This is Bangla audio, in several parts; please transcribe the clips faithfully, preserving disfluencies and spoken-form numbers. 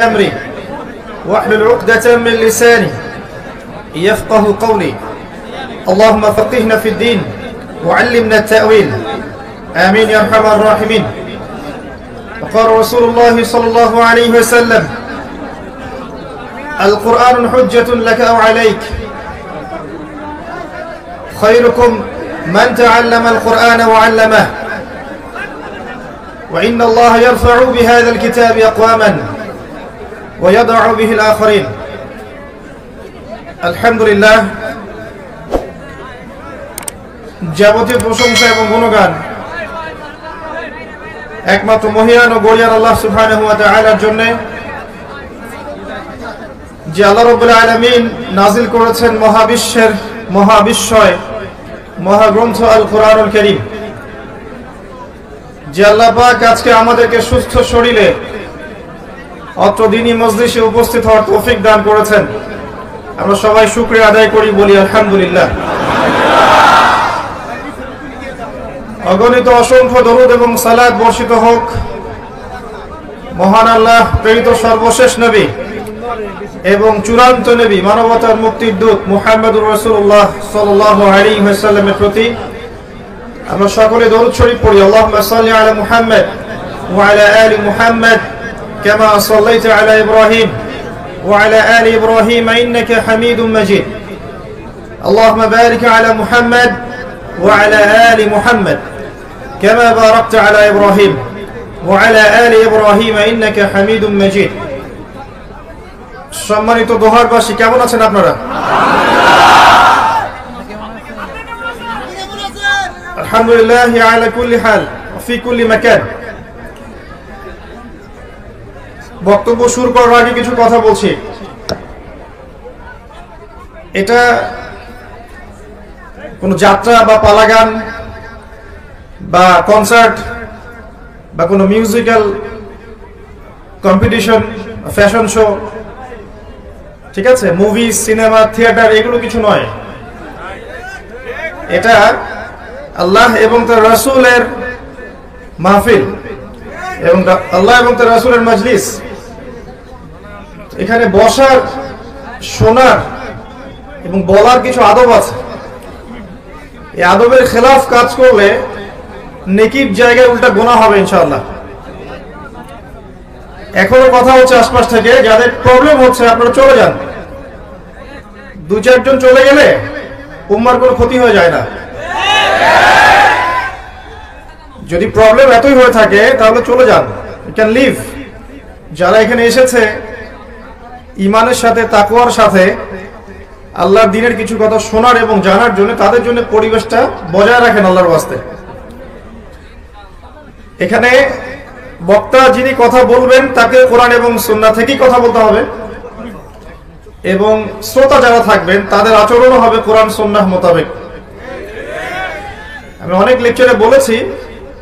أمري واحلل عقدة من لساني يفقه قولي. اللهم فقهنا في الدين وعلمنا التأويل، آمين يا أرحم الراحمين. وقال رسول الله صلى الله عليه وسلم: القرآن حجة لك أو عليك، خيركم من تعلم القرآن وعلمه، وإن الله يرفع بهذا الكتاب أقواما ويضع به الآخرين. الحمد لله، যাবতীয় প্রশংসা এবং গুণগান একমাত্র মহিয়ান ও গরিয়ার আল্লাহ সুবহানাহু ওয়া তাআলার জন্য, যে আল্লাহ রাব্বুল আলামিন নাজিল করেছেন মহাবিশ্বের মহাবিশ্বয় মহাগ্রন্থ আল কোরআনুল কারীম। যে আল্লাহ পাক আজকে আমাদেরকে সুস্থ শরীরে অত্র দিনী মজলিসে উপস্থিত হওয়ার তৌফিক দান করেছেন, আমরা সবাই শুকরিয়া আদায় করি, বলি আলহামদুলিল্লাহ। অগণিত অসংখ্য দরুদ এবং সালাত বর্ষিত হোক মহান আল্লাহ প্রেরিত সর্বশেষ নবী এবং চূড়ান্ত নবী মানবতার মুক্তির দূত মুহাম্মদুর রাসূলুল্লাহ সাল্লাল্লাহু আলাইহি ওয়াসাল্লামের প্রতি। আমরা সকলে দরুদ শরীফ পড়ি, আল্লাহুম্মা সাল্লি আলা মুহাম্মদ ওয়া আলা আলি মুহাম্মদ كما صليت على إبراهيم وعلى آل إبراهيم إنك حميد مجيد، اللهم بارك على محمد وعلى آل محمد كما باركت على إبراهيم وعلى آل إبراهيم إنك حميد مجيد. সম্মানিত দোহারবাসী, কেমন আছেন আপনারা? الحمد لله على كل حال وفي كل مكان। বক্তব্য শুরু করার আগে কিছু কথা বলছি। এটা কোনো যাত্রা বা পালাগান বা কনসার্ট বা কোনো মিউজিক্যাল কম্পিটিশন, ফ্যাশন শো, ঠিক আছে, মুভি, সিনেমা, থিয়েটার, এগুলো কিছু নয়। এটা আল্লাহ এবং তার রাসূলের মাহফিল এবং আল্লাহ এবং তার রাসূলের মজলিস। এখানে বসার, শোনার এবং বলার কিছু আদব আছে। এই আদবের খেলাফ কাজ করলে নেকির জায়গায় উল্টা গুনাহ হবে ইনশাআল্লাহ। এখনো কথা হচ্ছে আশপাশ থেকে, যাদের প্রবলেম হচ্ছে আপনারা চলে যান। দু চারজন চলে গেলে উম্মার কোনো ক্ষতি হয়ে যায় না। যদি প্রবলেম এতই হয়ে থাকে তাহলে চলে যান, ইউ ক্যান লিভ। যারা এখানে এসেছে ইমানের সাথে, তাকওয়ার সাথে, আল্লাহর দ্বীনের কিছু কথা শোনার এবং জানার জন্য, তাদের জন্য পরিবেশটা বজায় রাখেন আল্লাহর ওয়াস্তে। এখানে বক্তা যিনি কথা বলবেন তাকে কোরআন এবং সুন্নাহ থেকেই কথা বলতে হবে, এবং শ্রোতা যারা থাকবেন তাদের আচরণও হবে কোরআন সুন্নাহ মোতাবেক। আমি অনেক লেকচারে বলেছি,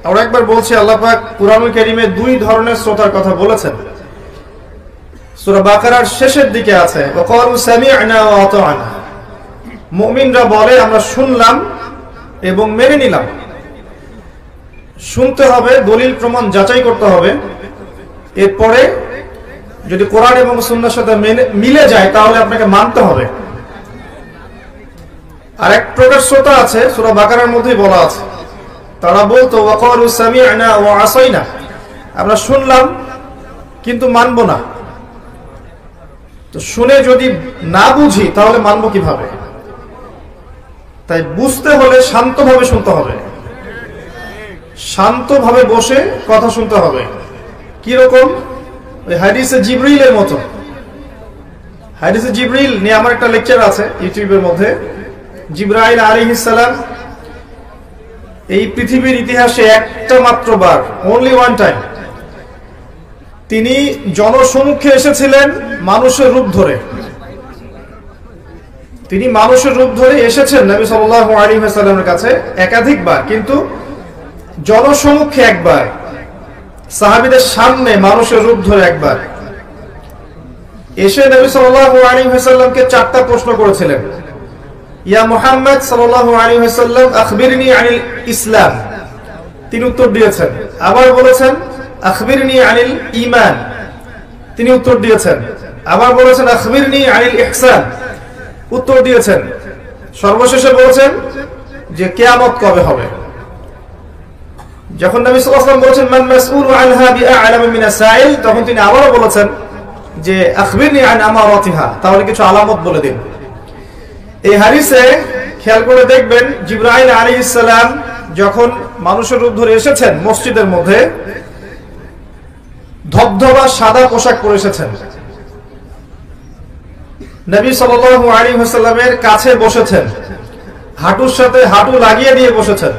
আর একবার বলছি, আল্লাহ পাক কুরআনুল কারীমে দুই ধরনের শ্রোতার কথা বলেছেন। সূরা বাকারার শেষের দিকে আছে, ওয়াকালু সামি'না ওয়া আতা'না, মুমিনরা বলে আমরা শুনলাম এবং মেনে নিলাম। শুনতে হবে, দলিল প্রমাণ যাচাই করতে হবে, এরপরে যদি কোরআন এবং সুন্নাহর সাথে মিলে যায় তাহলে আপনাকে মানতে হবে। আর এক প্রকার শ্রোতা আছে, সূরা বাকারার মধ্যেই বলা আছে, তারা বলতো ওয়াকালু সামি'না ওয়া আসাইনা, আমরা শুনলাম কিন্তু মানব না। তো শুনে যদি না বুঝি তাহলে মানব কিভাবে? তাই বুঝতে হলে শান্তভাবে শুনতে হবে, শান্তভাবে বসে কথা শুনতে হবে। কিরকম? ওই হাদিসে জিবরিলের মতো। হাদিসে জিবরিল নিয়ে আমার একটা লেকচার আছে ইউটিউবের মধ্যে। জিবরাইল আলাইহিস সালাম এই পৃথিবীর ইতিহাসে একটা মাত্র বার, অনলি ওয়ান টাইম, তিনি জনসমক্ষে এসেছিলেন মানুষের রূপ ধরে। তিনি মানুষের রূপ ধরে এসেছেন নবী সাল্লাল্লাহু আলাইহি ওয়াসাল্লামের কাছে একাধিকবার, কিন্তু জনসমক্ষে একবার, সাহাবীদের সামনে মানুষের রূপ ধরে একবার এসে নবী সাল্লাল্লাহু আলাইহি ওয়াসাল্লামকে চারটা প্রশ্ন করেছিলেন। ইয়া মুহাম্মদ সাল্লাল্লাহু আলাইহি ওয়াসাল্লাম, আখবিরনি আনিল ইসলাম, তিনি উত্তর দিয়েছেন। আবার বলেছেন আখবিরনি আনিল ঈমান, তিনি উত্তর দিয়েছেন। আবার বলেছেন আখবিরনি আনিল ইহসান, উত্তর দিয়েছেন। সর্বশেষে বলেছেন যে কিয়ামত কবে হবে। যখন নবী সাল্লাল্লাহু আলাইহি ওয়াসাল্লাম বলেছেন মান মাসউল আনহা বিআ'লাম মিন আস-সাইল, তখন তিনি আবারো বলেছেন যে আখবিরনি আন আমারাতিহা, তাহলে কিছু আলামত বলে দিন। এই হাদিসে খেয়াল করে দেখবেন জিবরাইল আলাইহিস সালাম যখন মানুষের রূপ ধরে এসেছেন মসজিদের মধ্যে, ধবধবা সাদা পোশাক পরে এসেছেন, নবী সাল্লাল্লাহু আলাইহি ওয়াসাল্লামের কাছে বসেছেন, হাঁটুর সাথে হাঁটু লাগিয়ে দিয়ে বসেছেন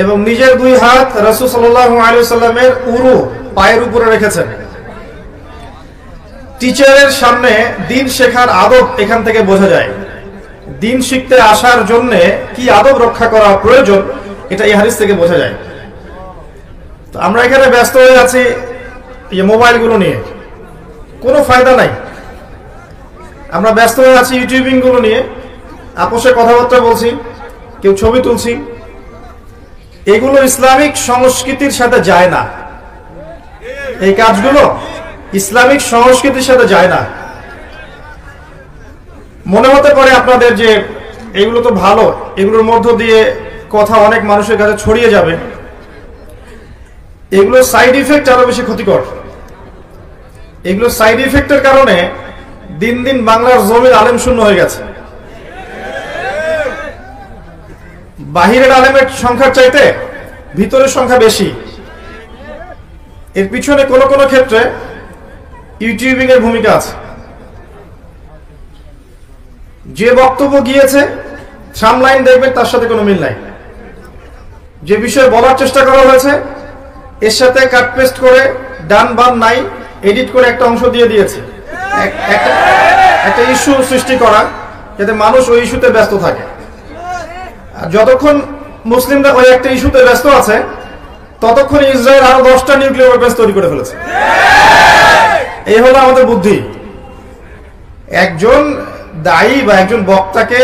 এবং নিজের দুই হাত রাসূল সাল্লাল্লাহু আলাইহি ওয়াসাল্লামের উরু পায়ের উপরে রেখেছেন। টিচারের সামনে দিন শেখার আদব এখান থেকে বোঝা যায়। দিন শিখতে আসার জন্য কি আদব রক্ষা করা প্রয়োজন এটা এই হাদিস থেকে বোঝা যায়। তো আমরা এখানে ব্যস্ত হয়ে আছি এই মোবাইলগুলো নিয়ে, কোনো ফায়দা নাই। আমরা ব্যস্ত হয়ে আছি ইউটিউবিংগুলো নিয়ে, আপোষে কথাবার্তা বলছি, কেউ ছবি তুলছি। এগুলো ইসলামিক সংস্কৃতির সাথে যায় না, এই কাজগুলো ইসলামিক সংস্কৃতির সাথে যায় না। মনে হতে পারে আপনাদের যে এগুলো তো ভালো, এগুলোর মধ্য দিয়ে কথা অনেক মানুষের কাছে ছড়িয়ে যাবে। এগুলোর সাইড ইফেক্ট আরো বেশি ক্ষতিকর। এগুলোর সাইড ইফেক্টের কারণে দিন দিন বাংলার জমির আলেম শূন্য হয়ে গেছে। বাহিরের আলেমের সংখ্যার চাইতে ভিতরের সংখ্যা বেশি। এর পিছনে কোনো কোনো ক্ষেত্রে ইউটিউবিং এর ভূমিকা আছে। যে বক্তব্য গিয়েছে সামলাইন দেখবেন তার সাথে কোনো মিল নাই, যে বিষয়ে বলার চেষ্টা করা হয়েছে এর সাথে কাটপেস্ট করে ডান বান নাই এডিট করে একটা অংশ দিয়ে দিয়েছে, একটা ইস্যু সৃষ্টি করা যাতে মানুষ ওই ইস্যুতে ব্যস্ত থাকে। আর যতক্ষণ মুসলিমরা ওই একটা ইস্যুতে ব্যস্ত আছে ততক্ষণ ইসরায়েল আরো দশটা নিউক্লিয়ার ওয়েপন্স তৈরি করে ফেলেছে। এই হলো আমাদের বুদ্ধি। একজন দায়ী বা একজন বক্তাকে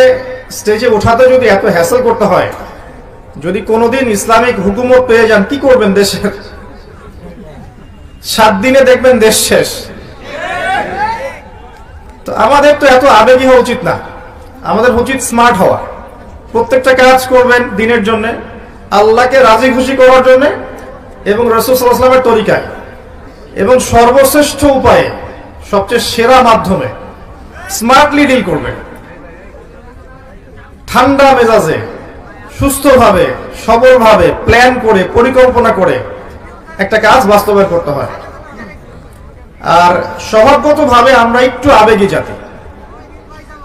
স্টেজে ওঠাতে যদি এত হ্যাসেল করতে হয়, যদি কোনোদিন ইসলামিক হুকুমত পেয়ে যান কি করবেন দেশের? সাত দিনে দেখবেন দেশ শেষ। তো আমাদের তো এত আবেগী হওয়া উচিত না, আমাদের উচিত স্মার্ট হওয়া। প্রত্যেকটা কাজ করবেন দিনের জন্য, আল্লাহকে রাজি খুশি করার জন্য এবং রাসূল সাল্লাল্লাহু আলাইহি ওয়াসাল্লামের তরিকায় এবং সর্বশ্রেষ্ঠ উপায়ে, সবচেয়ে সেরা মাধ্যমে স্মার্টলি ডিল করবেন, ঠান্ডা মেজাজে, সুস্থভাবে, সবলভাবে প্ল্যান করে, পরিকল্পনা করে একটা কাজ বাস্তবায়ন করতে হয়। আর স্বভাবগতভাবে আমরা একটু আবেগী জাতি।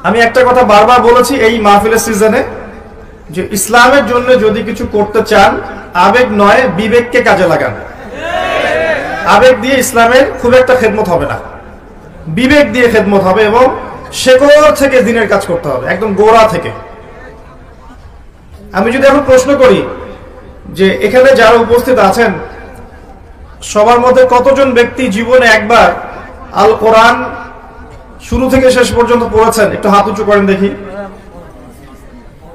আমি একটা কথা বারবার বলেছি এই মাহফিলের সিজনে যে ইসলামের জন্য যদি কিছু করতে চান আবেগ নয় বিবেককে কাজে লাগান। আবেগ দিয়ে ইসলামের খুব একটা খেদমত হবে না, বিবেক দিয়ে খেদমত হবে এবং শেকড় থেকে দিনের কাজ করতে হবে, একদম গোড়া থেকে। আমি যদি এখন প্রশ্ন করি যে এখানে যারা উপস্থিত আছেন সবার মধ্যে কতজন ব্যক্তি জীবনে একবার আল কোরআন শুরু থেকে শেষ পর্যন্ত পড়েছেন? একটু হাত উঁচু করেন দেখি।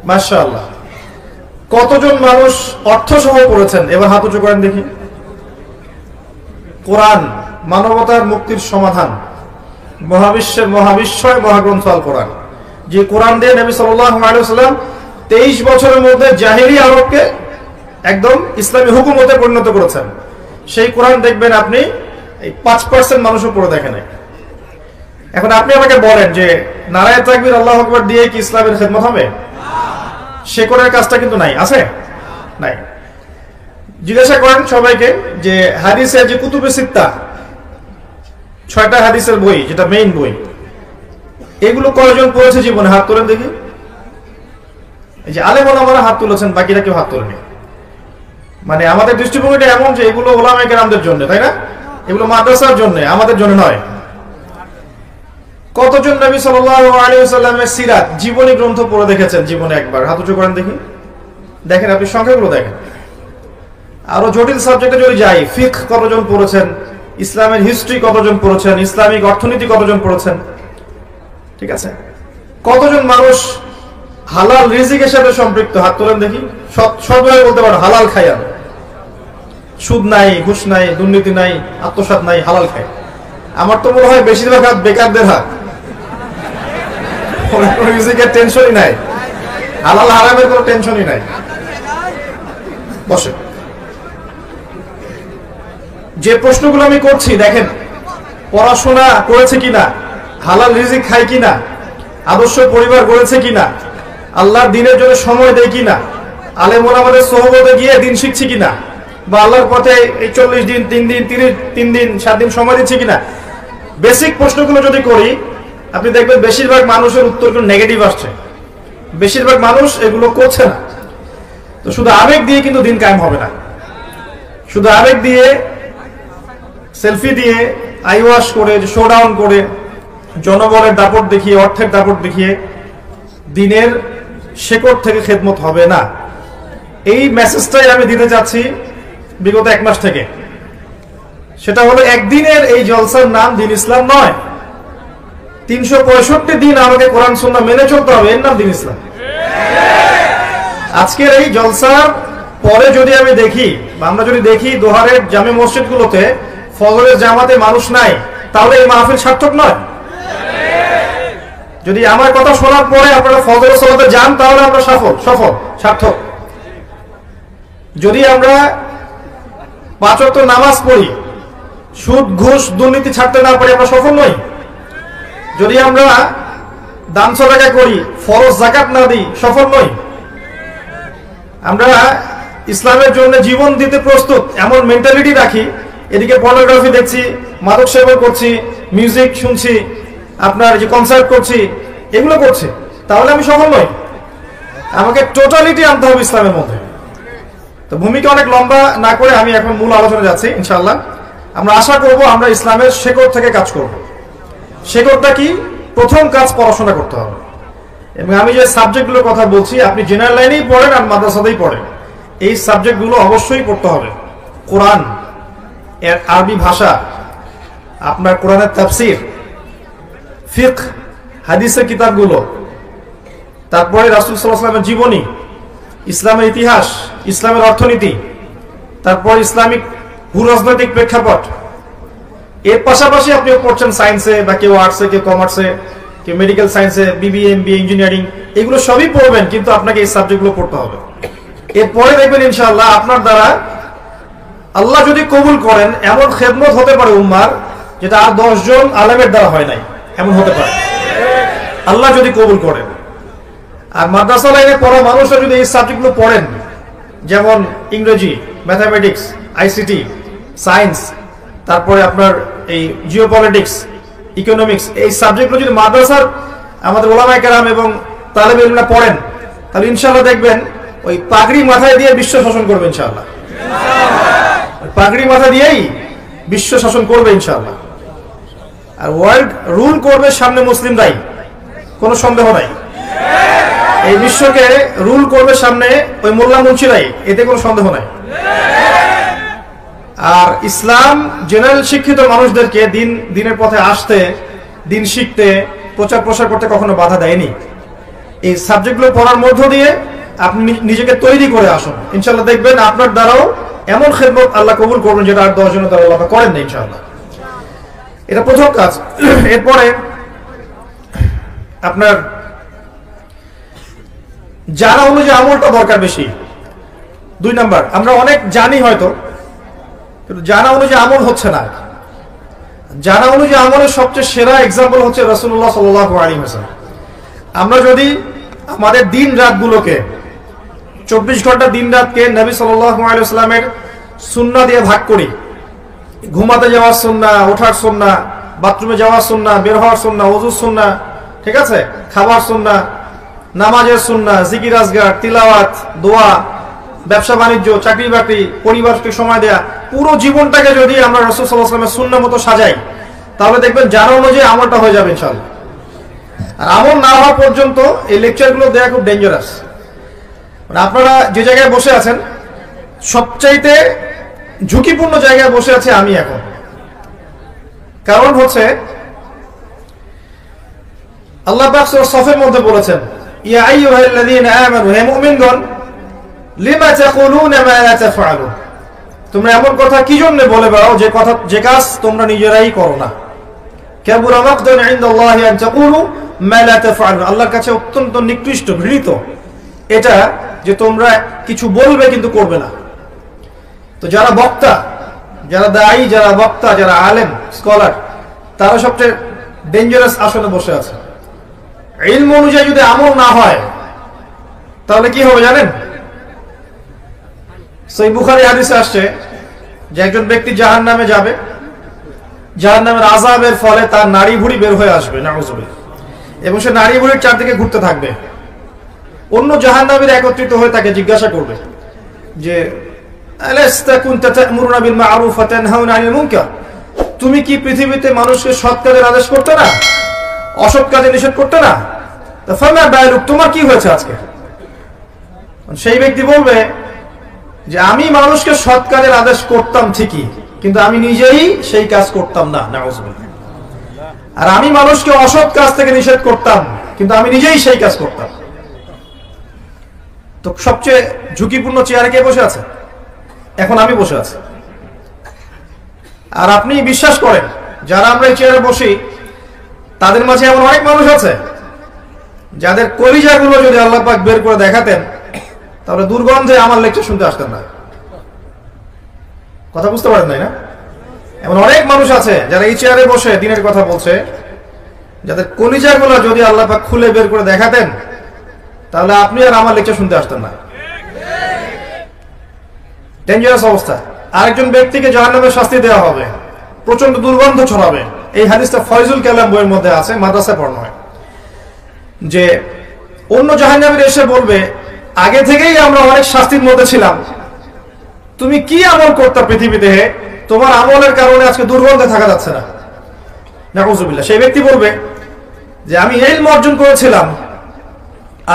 মাশাআল্লাহ। কতজন মানুষ অর্থসহ পড়েছেন? এবার হাত উঁচু করেন দেখি। কোরআন মানবতার মুক্তির সমাধান, মহাবিশ্বের মহাবিশ্বয় মহাগ্রন্থ আল কোরআন, যে কোরআন দিয়ে নবী সাল্লাল্লাহু আলাইহি ওয়াসাল্লাম তেইশ বছরের মধ্যে জাহেরি আরবকে একদম ইসলামী হুকুমতে পরিণত করেছেন। সেই কোরআন দেখবেন আপনি এই পাঁচ পার্সেন্ট মানুষও পড়ে দেখেন। এখন আপনি আমাকে বলেন যে নারায়ে তাকবীর আল্লাহু আকবার দিয়ে কি ইসলামের খেদমত হবে? শেকড়ের কাজটা কিন্তু নাই, আছে নাই। জিজ্ঞাসা করেন সবাইকে যে হাদিসে যে কুতুবে সিত্তা, ছয়টা হাদিসের বই যেটা মেইন বই, এগুলো কয়জন পড়েছে জীবনে? হাত তোলেন দেখি। এই যে আলেম ওলামারা হাত তুলেছেন, বাকিরা কেউ হাত তোলেনি। মানে আমাদের দৃষ্টিভঙ্গিটা এমন যে এগুলো ওলামায়ে কেরামদের জন্য, তাই না? এগুলো মাদ্রাসার জন্য, আমাদের জন্য নয়। কতজন নবী সাল্লাল্লাহু আলাইহি ওয়াসাল্লামের সিরাত জীবনী গ্রন্থ পড়ে দেখেছেন জীবনে একবার? হাত উঁচু করেন দেখি। দেখেন আপনি সংখ্যাগুলো দেখেন। আরো জটিল সাবজেক্টে যদি যাই, ফিকহ কতজন পড়েছেন, ইসলামের হিস্ট্রি কতজন পড়েছেন, ইসলামিক অর্থনীতি কতজন পড়েছেন? ঠিক আছে। কতজন মানুষ হালাল রিজিকের সাথে সম্পৃক্ত? হাত তোলেন দেখি। সদভাবে বলতে পারেন হালাল খায়, সুদ নাই, ঘুষ নাই, দুর্নীতি নাই, আত্মসাৎ নাই, হালাল খায়। আমার তো মনে হয় বেশিরভাগ হাত বেকারদের হাত, ওরা কোনো মিউজিকের টেনশনই নাই, হালাল হারামের কোনো টেনশনই নাই। বসে যে প্রশ্নগুলো আমি করছি দেখেন, পড়াশোনা করেছে কিনা, হালাল রিজিক খায় কিনা, আদর্শ পরিবার গড়েছে কিনা, আল্লাহর দিনের জন্য সময় দেয় কিনা, আলেম ওলামাদের সহবতে গিয়ে দিন শিখছি কিনা, বা আল্লাহর পথে এই চল্লিশ দিন তিন দিন তিরিশ তিন দিন সাত দিন সময় দিচ্ছে কিনা, বেসিক প্রশ্নগুলো যদি করি আপনি দেখবেন বেশিরভাগ মানুষের উত্তরগুলো নেগেটিভ আসছে, বেশিরভাগ মানুষ এগুলো করছে না। তো শুধু আবেগ দিয়ে কিন্তু দিন কায়েম হবে না, শুধু আবেগ দিয়ে সেলফি দিয়ে আইওয়াশ করে শো ডাউন করে জনবলের দাপট দেখিয়ে অর্থের দাপট দেখিয়ে দিনের শেকড় থেকে খেদমত হবে না। এই মেসেজটাই আমি দিতে চাচ্ছি বিগত এক মাস থেকে, সেটা হলো একদিনের এই জলসার নাম দিন ইসলাম নয়, তিনশো পঁয়ষট্টি দিন আমাকে কোরআন সুন্নাহ মেনে চলতে হবে, এর নাম দিন ইসলাম। আজকের এই জলসার পরে যদি আমি দেখি বা আমরা যদি দেখি দোহারের জামে মসজিদগুলোতে ফজরের জামাতে মানুষ নাই, তাহলে এই মাহফিল সার্থক নয়। যদি আমার কথা শোনার পরে আপনারা ফজরের সালাতে যান তাহলে আমরা সফল সফল সার্থক। যদি আমরা পাঁচ ওয়াক্ত নামাজ পড়ি, সুদ ঘুষ দুর্নীতি ছাড়তে না পারি, আমরা সফল নই। যদি আমরা দান সদকা করি, ফরজ যাকাত না দিই, সফল নই। আমরা ইসলামের জন্য জীবন দিতে প্রস্তুত এমন মেন্টালিটি রাখি, এদিকে পর্নোগ্রাফি দেখছি, মাদক সেবন করছি, মিউজিক শুনছি, আপনার যে কনসার্ট করছি, এগুলো করছি, তাহলে আমি সফল নই। আমাকে টোটালিটি আনতে হবে ইসলামের মধ্যে। তো ভূমিকা অনেক লম্বা না করে আমি এখন মূল আলোচনা যাচ্ছি ইনশাআল্লাহ। আমরা আশা করব আমরা ইসলামের শেকড় থেকে কাজ করব। শেকড়টা কি? প্রথম কাজ পড়াশোনা করতে হবে। এবং আমি যে সাবজেক্টগুলোর কথা বলছি, আপনি জেনারেল লাইনেই পড়েন আর মাদ্রাসাতেই পড়েন, এই সাবজেক্টগুলো অবশ্যই পড়তে হবে। কোরআন এর আরবি ভাষা, আপনার কোরআনের তাফসির, ফিকহ, হাদিসের কিতাবগুলো, তারপরে রাসূল সাল্লাল্লাহু আলাইহি ওয়াসাল্লামের জীবনী, ইসলামের ইতিহাস, ইসলামের অর্থনীতি, তারপর ইসলামিক ভূরাজনৈতিক প্রেক্ষাপট। এর পাশাপাশি আপনি পড়ছেন সায়েন্সে, বা কেউ আর্টসে, কেউ কমার্সে, কেউ মেডিকেল সায়েন্সে, বিবিএ, এমবিএ, ইঞ্জিনিয়ারিং, এগুলো সবই পড়বেন, কিন্তু আপনাকে এই সাবজেক্টগুলো পড়তে হবে। এরপরে দেখবেন ইনশাআল্লাহ আপনার দ্বারা আল্লাহ যদি কবুল করেন এমন খেদমত হতে পারে উম্মার, যেটা আর দশজন আলেমের দ্বারা হয় নাই, এমন হতে পারে আল্লাহ যদি কবুল করেন। আর মাদ্রাসা লাইনে পড়া মানুষরা যদি এই সাবজেক্টগুলো পড়েন, যেমন ইংরেজি, ম্যাথামেটিক্স, আইসিটি, সায়েন্স, তারপরে আপনার এই জিওপলিটিক্স, ইকোনমিক্স, এই সাবজেক্টগুলো যদি মাদ্রাসার আমাদের ওলামায়ে কেরাম এবং তালেব ইলমরা পড়েন, তাহলে ইনশাআল্লাহ দেখবেন ওই পাগড়ি মাথায় দিয়ে বিশ্ব শাসন করবে ইনশাআল্লাহ। পাগড়ি মাথা দিয়েই বিশ্ব শাসন করবে ইনশাআল্লাহ। আর ওয়ার্ল্ড রুল করবে সামনে মুসলিমরাই, কোনো সন্দেহ নাই। এই বিশ্বকে রুল করবে সামনে ওই মোল্লা মুন্সিরাই, এতে কোনো সন্দেহ নাই। আর ইসলাম জেনারেল শিক্ষিত মানুষদেরকে দিন দিনের পথে আসতে, দিন শিখতে, প্রচার প্রসার করতে কখনো বাধা দেয়নি। এই সাবজেক্টগুলো পড়ার মধ্য দিয়ে আপনি নিজেকে তৈরি করে আসুন, ইনশাআল্লাহ দেখবেন আপনার দ্বারাও এমন খেদমত আল্লাহ কবুল করবেন যেটা আর দশজনের দ্বারা আল্লাহ করেন না ইনশাআল্লাহ। এটা প্রথম কাজ। এরপরে আপনার জানা অনুযায়ী আমলটা দরকার বেশি। দুই নাম্বার, আমরা অনেক জানি হয়তো, কিন্তু জানা অনুযায়ী আমল হচ্ছে না। জানা অনুযায়ী আমলের সবচেয়ে সেরা এক্সাম্পল হচ্ছে রাসূলুল্লাহ সাল্লাল্লাহু আলাইহি ওয়াসাল্লাম। আমরা যদি আমাদের দিন রাতগুলোকে, চব্বিশ ঘন্টা দিন রাতকে নবী সাল্লাল্লাহু আলাইহি ওয়াসাল্লামের সুন্নাহ দিয়ে ভাগ করি, ঘুমাতে যাওয়ার সুন্নাহ, ওঠার সুন্নাহ, বাথরুমে যাওয়ার সুন্নাহ, বের হওয়ার সুন্নাহ, ওযুর সুন্নাহ, ঠিক আছে, খাবার সুন্নাহ, নামাজের সুন্নাহ, জিকির আজগার, তিলাওয়াত, দোয়া, ব্যবসা বাণিজ্য, চাকরি বাকরি, পরিবারকে সময় দেয়া, পুরো জীবনটাকে যদি আমরা রাসূল সাল্লাল্লাহু আলাইহি ওয়াসাল্লামের সুন্নাহ মতো সাজাই, তাহলে দেখবেন জানা অনুযায়ী আমলটা হয়ে যাবে ইনশাআল্লাহ। আর আমল না হওয়া পর্যন্ত এই লেকচারগুলো দেয়া খুব ডেঞ্জারাস। মানে আপনারা যে জায়গায় বসে আছেন, সবচাইতে ঝুঁকিপূর্ণ জায়গায় বসে আছে আমি এখন। কারণ হচ্ছে আল্লাহ পাক সূরা সফের মধ্যে বলেছেন, ইয়া আইয়ুহাল্লাযীনা আমানু, হে মুমিনগণ, লিমা তাকুলুনা মা লা তাফআলুন, তোমরা এমন কথা কি জন্য বলে বেড়াও যে কথা, যে কাজ তোমরা নিজেরাই করো না। كبر مقتا عند الله أن تقولوا ما لا تفعلون الله কাছে অত্যন্ত নিকৃষ্ট ঘৃণিত এটা যে তোমরা কিছু বলবে কিন্তু করবে না তো যারা বক্তা যারা দাঈ যারা বক্তা যারা আলেম স্কলার তারা সবচেয়ে ডেঞ্জারাস আসনে বসে আছে ইলম অনুযায়ী যদি আমল না হয় তাহলে কি হবে জানেন সহিহ বুখারী হাদিসে আসছে যে একজন ব্যক্তি জাহান্নামে যাবে জাহান্নামের আযাবের ফলে তার নারী ভুঁড়ি বের হয়ে আসবে নাউযুবিল্লাহ এবং সে নারী ভুঁড়ির চারদিকে ঘুরতে থাকবে অন্য জাহান্নামীরা একত্রিত হয়ে তাকে জিজ্ঞাসা করবে যে আলাস্তা কুনতা তা'মুরুনা বিল মা'রুফ ওয়া তানহাউনা আনিল মুনকার তুমি কি পৃথিবীতে মানুষকে সৎ কাজের আদেশ করতে না অসৎ কাজে নিষেধ করতে না তো ফামা বাইরুক তোমার কি হয়েছে আজকে সেই ব্যক্তি বলবে যে আমি মানুষকে সৎ কাজের আদেশ করতাম ঠিকই কিন্তু আমি নিজেই সেই কাজ করতাম না নাউযুবিল্লাহ আর আমি মানুষকে অসৎ কাজ থেকে নিষেধ করতাম কিন্তু আমি নিজেই সেই কাজ করতাম তো সবচেয়ে ঝুঁকিপূর্ণ চেয়ারে কে বসে আছে এখন আমি বসে আছি আর আপনি বিশ্বাস করেন যারা আমরা এই চেয়ারে বসি তাদের মাঝে এমন অনেক মানুষ আছে যাদের কলিজাগুলো যদি আল্লাহ পাক বের করে দেখাতেন তাহলে দুর্গন্ধে আমার লেকচার শুনতে আসতেন না কথা বুঝতে পারেন না এমন অনেক মানুষ আছে যারা এই চেয়ারে বসে দিনের কথা বলছে যাদের কলিজাগুলো যদি আল্লাহ পাক খুলে বের করে দেখাতেন তাহলে আপনি আর আমার লেকচার শুনতে আসতেন না ডেঞ্জারাস অবস্থা আরেকজন ব্যক্তিকে জাহান্নামের শাস্তি দেওয়া হবে প্রচন্ড দুর্গন্ধ ছড়াবে এই হাদিসটা ফয়জুল কালাম বইয়ের মধ্যে আছে মাদ্রাসায় পড়ানো হয় যে অন্য জাহান্নামীরা এসে বলবে আগে থেকেই আমরা অনেক শাস্তির মধ্যে ছিলাম তুমি কি আমল করতে পৃথিবীতে তোমার আমলের কারণে আজকে দুর্গন্ধে থাকা যাচ্ছে না নাউযুবিল্লাহ সেই ব্যক্তি বলবে যে আমি ইলম অর্জন করেছিলাম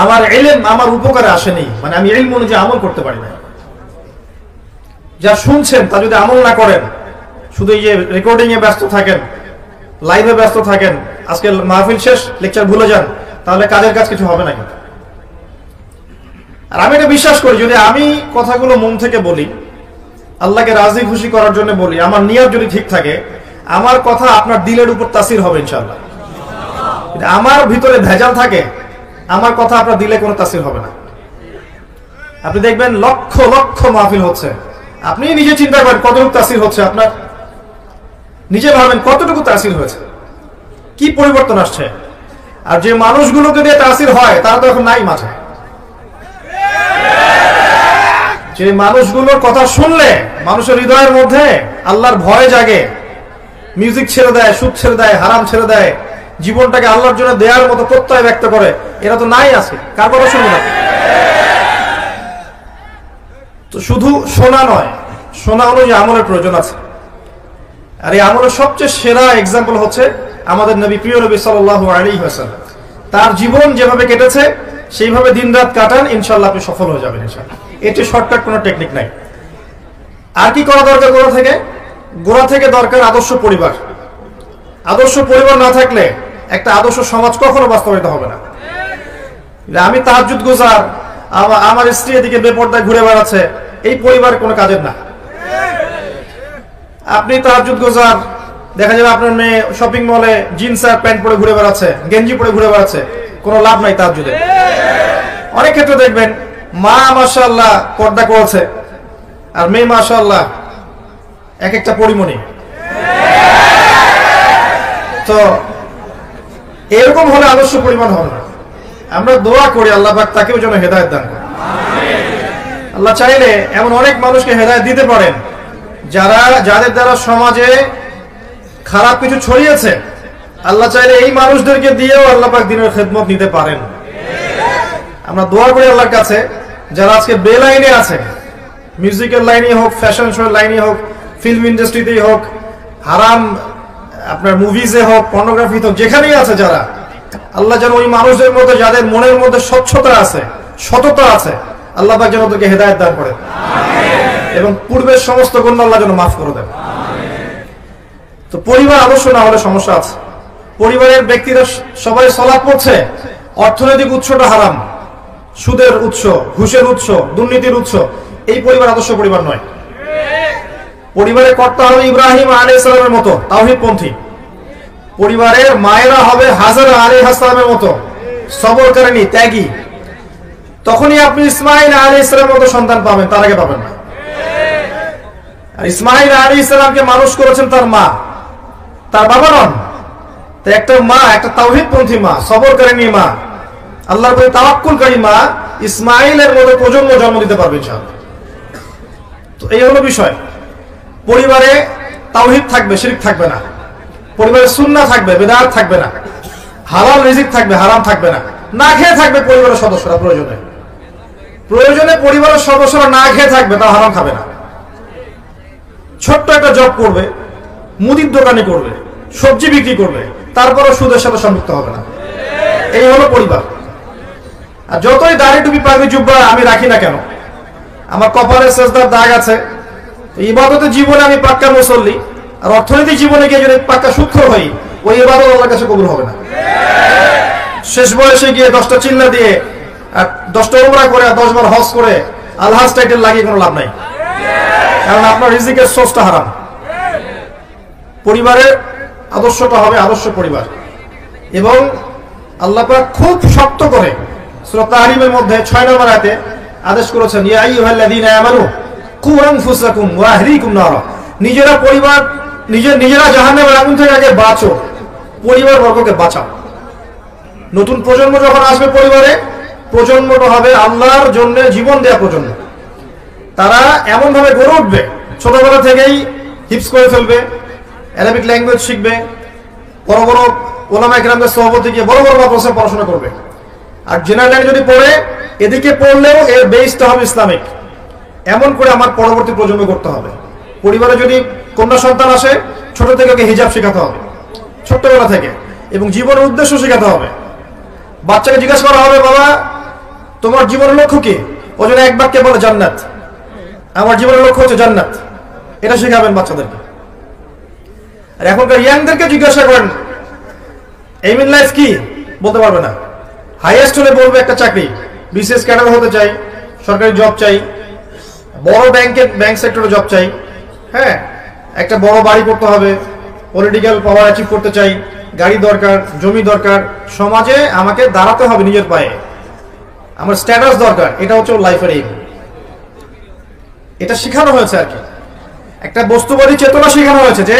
আমার ইলম আমার উপকারে আসেনি মানে আমি ইলম অনুযায়ী আমল করতে পারি না যা শুনছেন তা যদি আমল না করেন শুধু এই যে রেকর্ডিং এ ব্যস্ত থাকেন লাইভে ব্যস্ত থাকেন আজকে মাহফিল শেষ লেকচার ভুলে যান তাহলে কাজের কাজ কিছু হবে না কিন্তু আর আমি এটা বিশ্বাস করি যদি আমি কথাগুলো মন থেকে বলি আল্লাহকে রাজি খুশি করার জন্য বলি আমার নিয়ত যদি ঠিক থাকে আমার কথা আপনার দিলের উপর তাসির হবে ইনশাআল্লাহ আমার ভিতরে ভেজাল থাকে আমার কথা আপনার দিলে কোনো তাসির হবে না আপনি দেখবেন লক্ষ লক্ষ মাহফিল হচ্ছে আপনি নিজে চিন্তা করেন কতটুকু তাসির হচ্ছে আপনার নিজে ভাবেন কতটুকু তাসির হয়েছে কি পরিবর্তন আসছে আর যে মানুষগুলোকে দিয়ে তাসির হয় তারা তো এখন নাই মাঝে যে মানুষগুলোর কথা শুনলে মানুষের হৃদয়ের মধ্যে আল্লাহর ভয় জাগে মিউজিক ছেড়ে দেয় সুদ ছেড়ে দেয় হারাম ছেড়ে দেয় জীবনটাকে আল্লাহর জন্য দেওয়ার মতো প্রত্যয় ব্যক্ত করে এরা তো নাই আছে কার কথা শুনবে না তো শুধু শোনা নয় শোনা অনুযায়ী আমলের প্রয়োজন আছে আর এই আমলের সবচেয়ে সেরা এক্সাম্পল হচ্ছে আমাদের নবী প্রিয় নবী সাল্লাল্লাহু আলাইহি ওয়াসাল্লাম তার জীবন যেভাবে কেটেছে সেইভাবে দিনরাত কাটান ইনশাআল্লাহ আপনি সফল হয়ে যাবেন ইনশাআল্লাহ এতে শর্টকাট কোনো টেকনিক নাই আর কি করা দরকার গোড়া থেকে গোড়া থেকে দরকার আদর্শ পরিবার আদর্শ পরিবার না থাকলে একটা আদর্শ সমাজ কখনো বাস্তবায়িত হবে না আমি তাহাজ্জুদ গুজার আমার স্ত্রী এদিকে বেপর্দায় ঘুরে বেড়াচ্ছে এই পরিবার কোনো কাজের না আপনি তাহাজ্জুদ গুজার দেখা যাবে আপনার মেয়ে শপিং মলে জিন্স আর প্যান্ট পরে ঘুরে বেড়াচ্ছে গেঞ্জি পরে ঘুরে বেড়াচ্ছে কোনো লাভ নাই তাহাজ্জুদে অনেক ক্ষেত্রে দেখবেন মা মাশাআল্লাহ পর্দা করেছে আর মেয়ে মাশাআল্লাহ এক একটা পরিমণি তো এরকম হলে আদর্শ পরিমাণ হবে না আমরা দোয়া করি আল্লাহ পাক তাকেও যেন হেদায়েত দান করেন আমিন আল্লাহ চাইলে এমন অনেক মানুষকে হেদায়েত দিতে পারেন যারা যাদের দ্বারা সমাজে খারাপ কিছু ছড়িয়েছে আল্লাহ চাইলে এই মানুষদেরকে দিয়েও আল্লাহ পাক দ্বীনের খিদমত নিতে পারেন আমরা দোয়া করি আল্লাহর কাছে যারা আজকে বে লাইনে আছে মিউজিক্যাল লাইনে হোক ফ্যাশন শোর লাইনে হোক ফিল্ম ইন্ডাস্ট্রিতেই হোক হারাম আপনার মুভিজে হোক পর্নোগ্রাফি তো যেখানেই আছে যারা আল্লাহ যেন ওই মানুষদের মধ্যে যাদের মনের মধ্যে স্বচ্ছতা আছে সততা আছে আল্লাহ পাক যেন ওদেরকে হেদায়েত দান করেন এবং পূর্বের সমস্ত গুনাহ আল্লাহ যেন মাফ করে দেন তো পরিবার আদর্শ না হলে সমস্যা আছে পরিবারের ব্যক্তিরা সবাই সালাত পড়ছে অর্থনৈতিক উৎসটা হারাম সুদের উৎস ঘুষের উৎস দুর্নীতির উৎস এই পরিবার আদর্শ পরিবার নয় পরিবারে কর্তা হবে ইব্রাহিম আলাইহিস সালামের মতো তাওহীদপন্থী परिवारेर मायेरा हबे हाजरा आलैहिस सालामेर मतो सबुर करेनी त्यागी तखोनी आपनि इस्माइल आलैहिस सालामेर मतो सन्तान पाबेन तार आगे पाबेन ना। और इस्माइल आलैहिस सालामके मानुष करेछेन तार मा तार बाबा नन। तो एकटा मा एकटा तावहीदपंथी मा सबुर करेनी मा আল্লাহর প্রতি তাওয়াক্কুলকারী মা ইসমাঈলের মতো প্রজন্ম জন্ম দিতে পারবে ইনশাআল্লাহ। তো এই হলো বিষয়। পরিবারে তাওহীদ থাকবে, শিরক থাকবে না। পরিবারে সুন্নাহ থাকবে, বিদআত থাকবে না। হালাল রিজিক থাকবে, হারাম থাকবে না। না খেয়ে থাকবে পরিবারের সদস্যরা, প্রয়োজনে প্রয়োজনে পরিবারের সদস্যরা না খেয়ে থাকবে, তা হারাম খাবে না। ছোট্ট একটা জব করবে, মুদির দোকানে করবে, সবজি বিক্রি করবে, তারপরও সুদের সাথে সম্পৃক্ত হবে না। এই হলো পরিবার। আর যতই দাড়ি টুপি পাগড়ি জুব্বা আমি রাখি না কেন, আমার কপালে সেজদার দাগ আছে, ইবাদতে জীবনে আমি পাক্কা মুসল্লি। আর অর্থনৈতিক জীবনে গিয়ে যদি পাক্কা সূত্র হই, ওই ইবাদত আল্লাহর কাছে কবুল হবে না। শেষ বয়সে গিয়ে দশটা চিল্লা দিয়ে আর দশটা উমরা করে আর দশ বার হজ করে আলহাজ টাইটেল লাগিয়ে কোনো লাভ নাই, কারণ আপনার রিজিকের সোর্সটা হারাম। পরিবারের আদর্শটা হবে আদর্শ পরিবার। এবং আল্লাহ পাক খুব শক্ত করে সূরা তাহরিমের মধ্যে ছয় নম্বর আয়াতে আদেশ করেছেন, ইয়া আইয়ুহাল্লাযীনা আমানু কু আনফুসাকুম ওয়া আহলিকুম নারা। নিজেরা পরিবার নিজে নিজেরা জাহান্নামের আগুন থেকে আগে বাঁচো, পরিবার বর্গকে বাঁচাও। নতুন প্রজন্ম যখন আসবে পরিবারে, প্রজন্মটা হবে আল্লাহর জন্য জীবন দেয়া প্রজন্ম। তারা এমনভাবে গড়ে উঠবে, ছোটবেলা থেকেই হিফজ করে ফেলবে, আরবিক ল্যাঙ্গুয়েজ শিখবে, বড় বড় ওলামা ইকরামদের সহবতে গিয়ে বড় বড় মাদ্রাসায় পড়াশোনা করবে। আর জেনারেল যদি পড়ে, এদিকে পড়লেও এর বেসটা হবে ইসলামিক। এমন করে আমার পরবর্তী প্রজন্ম করতে হবে। পরিবারে যদি কন্যা সন্তান আসে, ছোট থেকে ওকে হিজাব শেখাতে হবে ছোট্টবেলা থেকে, এবং জীবনের উদ্দেশ্য শেখাতে হবে। বাচ্চাকে জিজ্ঞাসা করা হবে, বাবা তোমার জীবনের লক্ষ্য কি? ও জন্য এক বাক্যে বলে জান্নাত। আমার জীবনের লক্ষ্য হচ্ছে জান্নাত, এটা শেখাবেন বাচ্চাদেরকে। আর এখনকার ইয়াংদেরকে জিজ্ঞাসা করেন এইম ইন লাইফ কি, বলতে পারবে না। হাইয়েস্ট হলে বলবে একটা চাকরি, বিশেষ ক্যাডার হতে চাই, সরকারি জব চাই, বড় ব্যাংকে ব্যাংক সেক্টরে জব চাই, হ্যাঁ একটা বড় বাড়ি করতে হবে, পলিটিক্যাল পাওয়ার অ্যাচিভ করতে চাই, গাড়ি দরকার, জমি দরকার, সমাজে আমাকে দাঁড়াতে হবে নিজের পায়ে, আমার স্ট্যাটাস দরকার, এটা হচ্ছে লাইফের এইম। এটা শেখানো হয়েছে আর কি, একটা বস্তুবাদী চেতনা শেখানো হয়েছে যে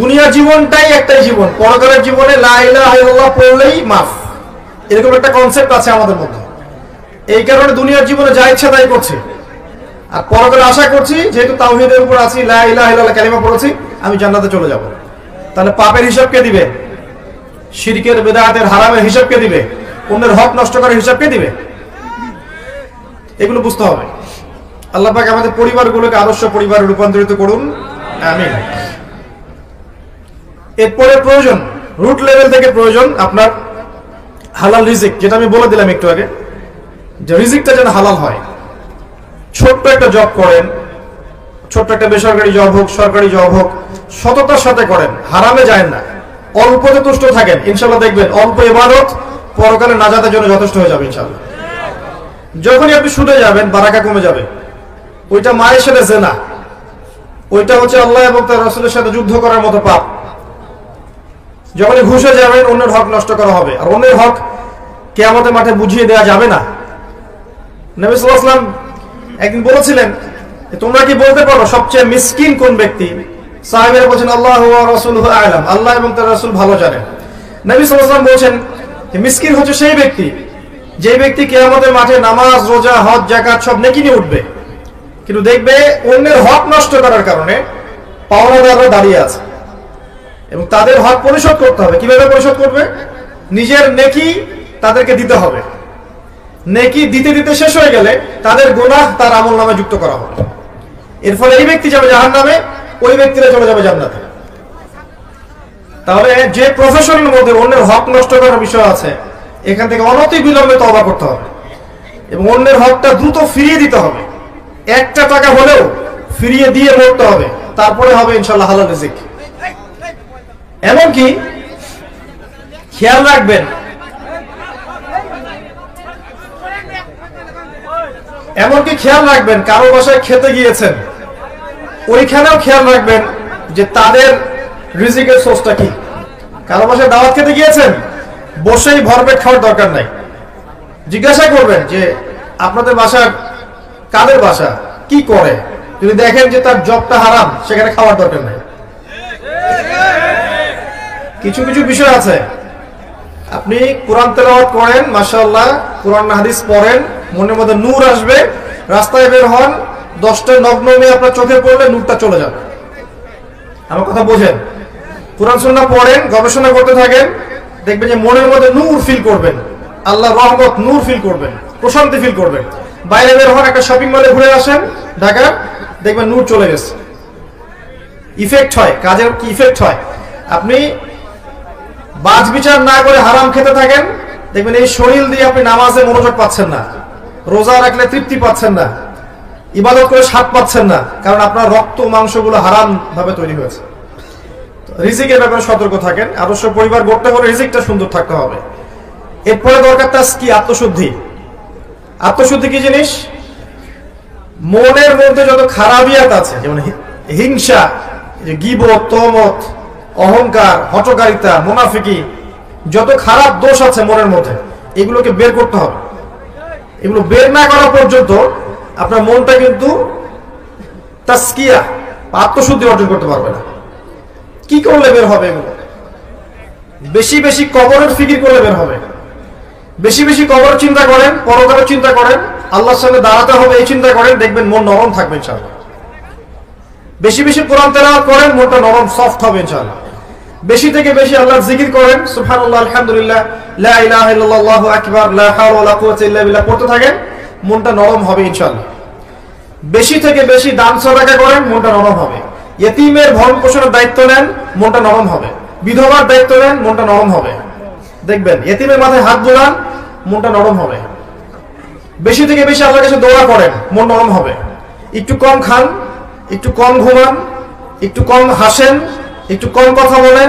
দুনিয়ার জীবনটাই একটাই জীবন, পরকালের জীবনে লা ইলাহা ইল্লাল্লাহ পড়লেই মাফ, এরকম একটা কনসেপ্ট আছে আমাদের মধ্যে। এই কারণে দুনিয়ার জীবনে যা ইচ্ছা তাই করছি, আর পরকালে আশা করছি যেহেতু তাওহীদের উপর আছি, লা ইলাহা ইল্লাল্লাহ কালিমা পড়েছি, আমি জান্নাতে চলে যাব। তাহলে পাপের হিসাব কে দিবে? শিরকের বিদআতের হারামের হিসাব কে দিবে? অন্যের হক নষ্ট করার হিসাব কে দিবে? এগুলো বুঝতে হবে। আল্লাহ পাক আমাদের পরিবারগুলোকে আদর্শ পরিবারে রূপান্তরিত করুন, আমিন। এরপরে প্রয়োজন, রুট লেভেল থেকে প্রয়োজন আপনার হালাল রিজিক, যেটা আমি বলে দিলাম একটু আগে, যে রিজিকটা যেন হালাল হয়। ছোট্ট একটা জব করেন, ছোট্ট একটা বেসরকারি জব হোক, সরকারি জব হোক, সততার সাথে করেন, হারামে যায় না, অল্পতে তুষ্ট থাকেন, ইনশাল্লাহ দেখবেন অল্প ইবাদত পরকালে নাজাতের জন্য যথেষ্ট হয়ে যাবে ইনশাল্লাহ। যখনই আপনি শুধু যাবেন, বারাকা কমে যাবে। ওইটা মায়ের সাথে জেনা, ওইটা হচ্ছে আল্লাহ এবং তার রাসূলের সাথে যুদ্ধ করার মতো পাপ। যখনই ঘুষে যাবেন, অন্যের হক নষ্ট করা হবে, আর অন্যের হক কিয়ামতে মাঠে বুঝিয়ে দেওয়া যাবে না। নবী সাল্লাল্লাহু আলাইহি ওয়াসাল্লাম একদিন বলেছিলেন, তোমরা কি বলতে পারো সবচেয়ে মিসকিন কোন ব্যক্তি? সাহাবীরা বলেছেন, আল্লাহু ওয়া রাসূলুহু আ'লাম, আল্লাহ এবং তার রাসূল ভালো জানেন। নবী সাল্লাল্লাহু আলাইহি ওয়াসাল্লাম বলেছেন, মিসকিন হচ্ছে সেই ব্যক্তি যে ব্যক্তি কিয়ামতের মাঠে নামাজ, রোজা, হজ, যাকাত সব নেকি নিয়ে উঠবে, কিন্তু দেখবে অন্যের হক নষ্ট করার কারণে পাওনাদাররা দাঁড়িয়ে আছে এবং তাদের হক পরিশোধ করতে হবে। কিভাবে পরিশোধ করবে? নিজের নেকি তাদেরকে দিতে হবে, নেকি দিতে দিতে শেষ হয়ে গেলে তাদের গুনাহ তার আমল নামে যুক্ত করা হবে। এর ফলে এই ব্যক্তি যাবে জাহান্নামে, ওই ব্যক্তিরা চলে যাবে জান্নাতে। তাহলে যে প্রফেশনের মধ্যে অন্যের হক নষ্ট করার বিষয় আছে, এখান থেকে অনতি বিলম্বে তওবা করতে হবে এবং অন্যের হকটা দ্রুত ফিরিয়ে দিতে হবে। একটা টাকা হলেও ফিরিয়ে দিয়ে মরতে হবে, তারপরে হবে ইনশাল্লাহ হালাল রিজিক। এমনকি খেয়াল রাখবেন, এমনকি খেয়াল রাখবেন কারো বাসায় খেতে গিয়েছেন, ওইখানেও খেয়াল রাখবেন যে তাদের রিজিকের সোর্সটা কি। কারো বাসায় দাওয়াত খেতে গিয়েছেন, বসেই ভরপেট খাওয়ার দরকার নাই। জিজ্ঞাসা করবেন যে আপনাদের বাসা কাদের বাসা, কি করে। যদি দেখেন যে তার জবটা হারাম, সেখানে খাওয়ার দরকার নাই। কিছু কিছু বিষয় আছে, আপনি কোরআন তেলাওয়াত করেন, মাশাআল্লাহ কোরআন হাদিস পড়েন, মনের মধ্যে নূর আসবে, রাস্তায় বের হন, দশটা নগ্ন মেয়ে আপনার চোখে পড়লে নূরটা চলে যাবে। আমার কথা বোঝেন। কোরআন সুন্নাহ পড়েন, গবেষণা করতে থাকেন, দেখবেন যে মনের মধ্যে নূর ফিল করবেন, আল্লাহ রহমত নূর ফিল করবেন, প্রশান্তি ফিল করবেন। বাইরে বের হন, একটা শপিং মলে ঘুরে আসেন ঢাকা, দেখবেন নূর চলে গেছে। ইফেক্ট হয়, কাজের কি ইফেক্ট হয়। আপনি বাজ বিচার না করে হারাম খেতে থাকেন, দেখবেন এই শরীর দিয়ে আপনি নামাজে মনোযোগ পাচ্ছেন না, রোজা রাখলে তৃপ্তি পাচ্ছেন না, ইবাদত করে স্বাদ পাচ্ছেন না, কারণ আপনার রক্ত মাংসগুলো হারাম ভাবে তৈরি হয়েছে। রিজিকের ব্যাপারে সতর্ক থাকেন। আদর্শ পরিবার গড়তে হলে রিজিকটা সুন্দর থাকতে হবে। এরপরে দরকার তাস্কি, আত্মশুদ্ধি। আত্মশুদ্ধি কি জিনিস? মনের মধ্যে যত খারাপিয়াত আছে, যেমন হিংসা, গীবত, তমত, অহংকার, হটকারিতা, মুনাফিকি, যত খারাপ দোষ আছে মনের মধ্যে, এগুলোকে বের করতে হবে। এগুলো বের না করা পর্যন্ত আপনার মনটা কিন্তু তাস্কিয়া, আত্মশুদ্ধি অর্জন করতে পারবে না। কি করলে বের হবে এগুলো? বেশি বেশি কবরের ফিকির করলে বের হবে। বেশি বেশি কবরের চিন্তা করেন, পরকারের চিন্তা করেন, আল্লাহর সামনে দাঁড়াতে হবে এই চিন্তা করেন, দেখবেন মন নরম থাকবে ইনশাআল্লাহ। বেশি বেশি কোরআন তেলাওয়াত করেন, মনটা নরম সফট হবে ইনশাআল্লাহ। বেশি থেকে বেশি আল্লাহর জিকির করেন, সুবহানাল্লাহ, আলহামদুলিল্লাহ, লা ইলাহা ইল্লাল্লাহ, আল্লাহু আকবার, লা হাওলা ওয়ালা কুওয়াতা ইল্লা বিল্লাহ পড়তে থাকেন, মনটা নরম হবে ইনশাআল্লাহ। বেশি থেকে বেশি দান সদকা করেন, মনটা নরম হবে। ইতিমের ভরণ পোষণের দায়িত্ব নেন, মনটা নরম হবে। বিধবার দায়িত্ব নেন, মনটা নরম হবে। দেখবেন ইতিমের মাথায় হাত বোলান, মনটা নরম হবে। বেশি থেকে বেশি আল্লাহর কাছে দোয়া করেন, মন নরম হবে। একটু কম খান, একটু কম ঘুমান, একটু কম হাসেন, একটু কম কথা বলেন,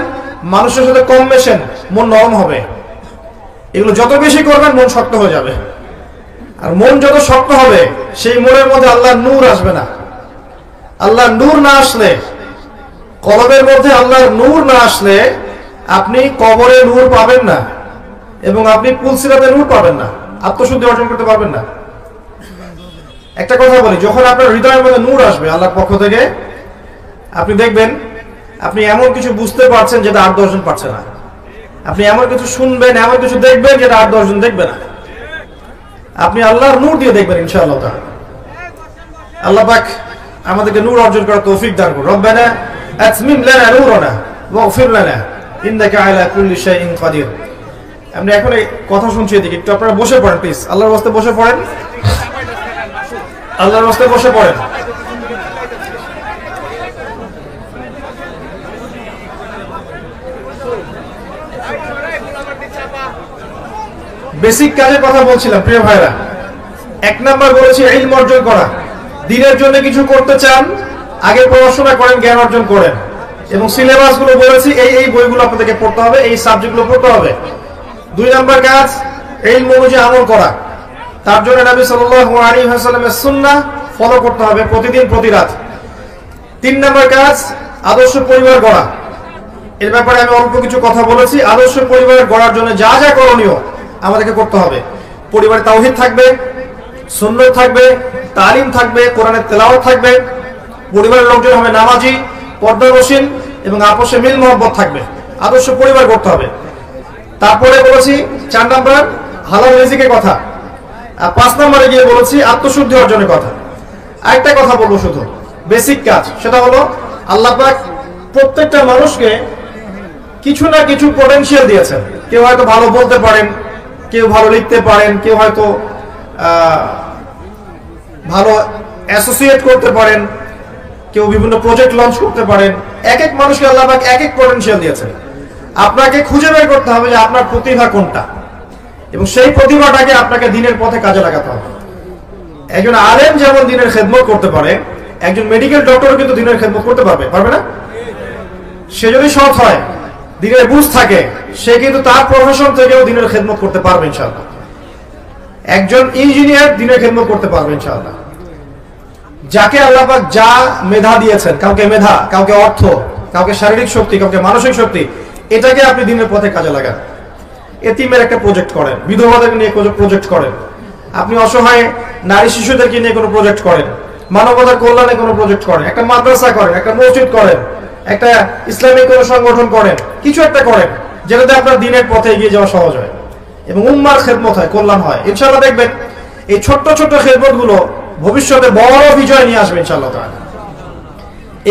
মানুষের সাথে কম মেশেন, মন নরম হবে। এগুলো যত বেশি করবেন মন শক্ত হয়ে যাবে। আর মন যত শক্ত হবে, সেই মনের মধ্যে আল্লাহর নূর আসবে না। আল্লাহর নূর না আসলে, কলবের মধ্যে আল্লাহর নূর না আসলে, আপনি কবরে নূর পাবেন না এবং আপনি পুলসিরাতে নূর পাবেন না, আত্মশুদ্ধি অর্জন করতে পারবেন না। একটা কথা বলি, যখন আপনার হৃদয়ের মধ্যে নূর আসবে আল্লাহর পক্ষ থেকে, আপনি দেখবেন আপনি এমন কিছু বুঝতে পারছেন যেটা আট দশজন পারছে না। আপনি এমন কিছু শুনবেন, এমন কিছু দেখবেন যেটা আট দশজন দেখবে না। আপনি আল্লাহর নূর দিয়ে দেখবেন ইনশাআল্লাহ। আল্লাহ পাক আমাদেরকে নূর অর্জন করার তৌফিক দান করুন। রব্বানা আতমিম লানা নূরানা ওয়াগফির লানা ইন্নাকা আলা কুল্লি শাইইন কাদির। আপনি এখন এই কথা শুনছি, এদিকে একটু আপনারা বসে পড়েন প্লিজ, আল্লাহর ওয়াস্তে বসে পড়েন, আল্লাহর ওয়াস্তে বসে পড়েন। বেসিক কাজের কথা বলছিলাম প্রিয় ভাইরা। এক নাম্বার বলেছি ইলম অর্জন করা, দিনের জন্য কিছু করতে চান, আগে পড়াশোনা করেন, জ্ঞান অর্জন করেন, এবং সিলেবাসগুলো বলেছি এই এই বইগুলো আপনাদেরকে পড়তে হবে, এই সাবজেক্টগুলো পড়তে হবে। দুই নাম্বার কাজ ইলম অনুযায়ী আমল করা, তার জন্য নবী সাল্লাল্লাহু আলাইহি ওয়াসাল্লামের সুন্নাহ ফলো করতে হবে প্রতিদিন, প্রতি রাত। তিন নাম্বার কাজ আদর্শ পরিবার গড়া, এর ব্যাপারে আমি অল্প কিছু কথা বলেছি। আদর্শ পরিবার গড়ার জন্য যা যা করণীয় আমাদেরকে করতে হবে। পরিবারে তাওহীদ থাকবে, সুন্নাত থাকবে, তালিম থাকবে, কোরআনের তেলাওয়াত থাকবে, পরিবারের লোকজন হবে নামাজি, পর্দারোশীন এবং আপোষে মিল মহব্বত থাকবে। আদর্শ পরিবার করতে হবে। তারপরে বলেছি চার নাম্বার হালাল রিজিকের কথা, আর পাঁচ নাম্বারে গিয়ে বলেছি আত্মশুদ্ধি অর্জনের কথা। আরেকটা কথা বলবো শুধু, বেসিক কাজ, সেটা হলো আল্লাহ পাক প্রত্যেকটা মানুষকে কিছু না কিছু পটেনশিয়াল দিয়েছেন। কেউ হয়তো ভালো বলতে পারেন, কেউ ভালো লিখতে পারেন, কেউ হয়তো ভালো অ্যাসোসিয়েট করতে পারেন, কেউ বিভিন্ন প্রজেক্ট লঞ্চ করতে পারেন। এক এক মানুষকে আল্লাহ পাক এক এক পটেনশিয়াল দিয়েছেন। আপনাকে খুঁজে বের করতে হবে যে আপনার প্রতিভা কোনটা, এবং সেই প্রতিভাটাকে আপনাকে দ্বীনের পথে কাজে লাগাতে হবে। একজন আলেম যেমন দ্বীনের খেদমত করতে পারে, একজন মেডিকেল ডক্টরও কিন্তু দ্বীনের খেদমত করতে পারবে, পারবে না? সে যদি সৎ হয়, দ্বীনের বুঝ থাকে, সে কিন্তু তার প্রফেশন থেকেও দ্বীনের খেদমত করতে পারবে ইনশাআল্লাহ। একজন ইঞ্জিনিয়ার দ্বীনের খেদমত করতে পারবে ইনশাআল্লাহ। যাকে আল্লাহ পাক যা মেধা দিয়েছেন, কাউকে মেধা, কাউকে অর্থ, কাউকে শারীরিক শক্তি, কাউকে মানসিক শক্তি, এটাকে আপনি দিনের পথে কাজে লাগান, এতিমের একটা প্রজেক্ট করেন, বিধবাদের নিয়ে কোনো প্রজেক্ট করেন, আপনি অসহায় নারী শিশুদেরকে নিয়ে কোনো প্রজেক্ট করেন, মানবতার কল্যাণে কোনো প্রজেক্ট করেন, একটা মাদ্রাসা করেন, একটা মসজিদ করেন, একটা ইসলামিক কোনো সংগঠন করেন, কিছু একটা করেন যেটাতে আপনার দিনের পথে এগিয়ে যাওয়া সহজ হয় এবং উম্মার খেদমত হয়, কল্যাণ হয়। ইনশাআল্লাহ দেখবেন এই ছোট্ট ছোট্ট খেদমতগুলো ভবিষ্যতে বড় বিজয় নিয়ে আসবে ইনশাআল্লাহ।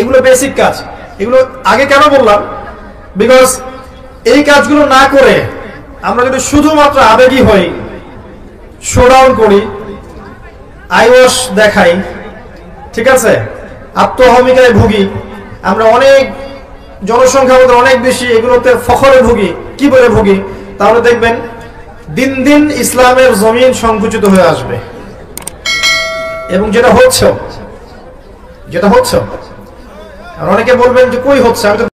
এগুলো বেসিক কাজ, এগুলো আগে কেন বললাম, বিকজ এই কাজগুলো না করে আমরা যদি শুধুমাত্র আবেগী হই, শোডাউন করি, আইওয়াশ দেখাই, ঠিক আছে, আত্মহমিকায় ভুগি, আমরা অনেক জনসংখ্যা আমাদের অনেক বেশি, এগুলোতে ফখরে ভুগি, কি বলে ভুগি, তাহলে দেখবেন দিন দিন ইসলামের জমিন সংকুচিত হয়ে আসবে। এবং যেটা হচ্ছে যেটা হচ্ছে আর অনেকে বলবেন যে কই হচ্ছে, আমি